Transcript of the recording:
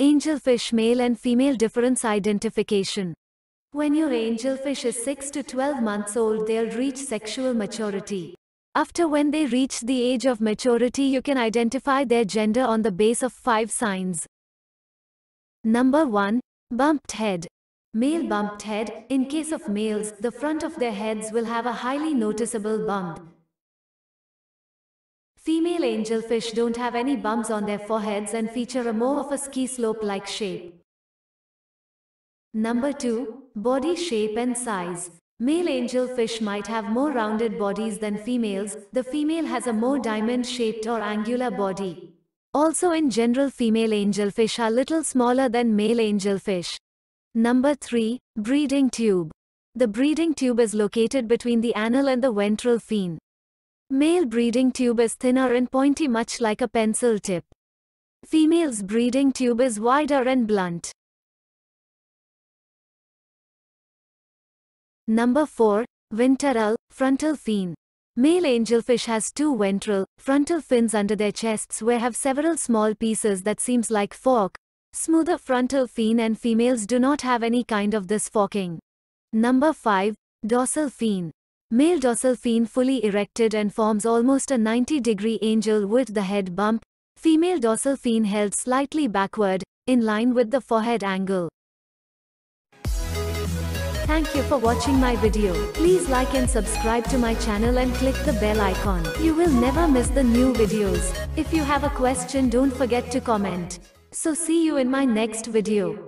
Angelfish male and female difference identification. When your angelfish is 6 to 12 months old, they'll reach sexual maturity. After when they reach the age of maturity, you can identify their gender on the base of 5 signs. Number 1. Bumped head. Male bumped head. In case of males, the front of their heads will have a highly noticeable bump. Female angelfish don't have any bumps on their foreheads and feature a more of a ski slope-like shape. Number 2. Body shape and size. Male angelfish might have more rounded bodies than females. The female has a more diamond-shaped or angular body. Also in general, female angelfish are little smaller than male angelfish. Number 3. Breeding tube. The breeding tube is located between the anal and the ventral fin. Male breeding tube is thinner and pointy, much like a pencil tip. Female's breeding tube is wider and blunt. Number 4. Ventral, frontal fin. Male angelfish has 2 ventral, frontal fins under their chests where have several small pieces that seems like fork, smoother frontal fin, and females do not have any kind of this forking. Number 5. Dorsal fin. Male dorsal fin fully erected and forms almost a 90-degree angel with the head bump. Female dorsal fin held slightly backward, in line with the forehead angle. Thank you for watching my video. Please like and subscribe to my channel and click the bell icon. You will never miss the new videos. If you have a question, don't forget to comment. So see you in my next video.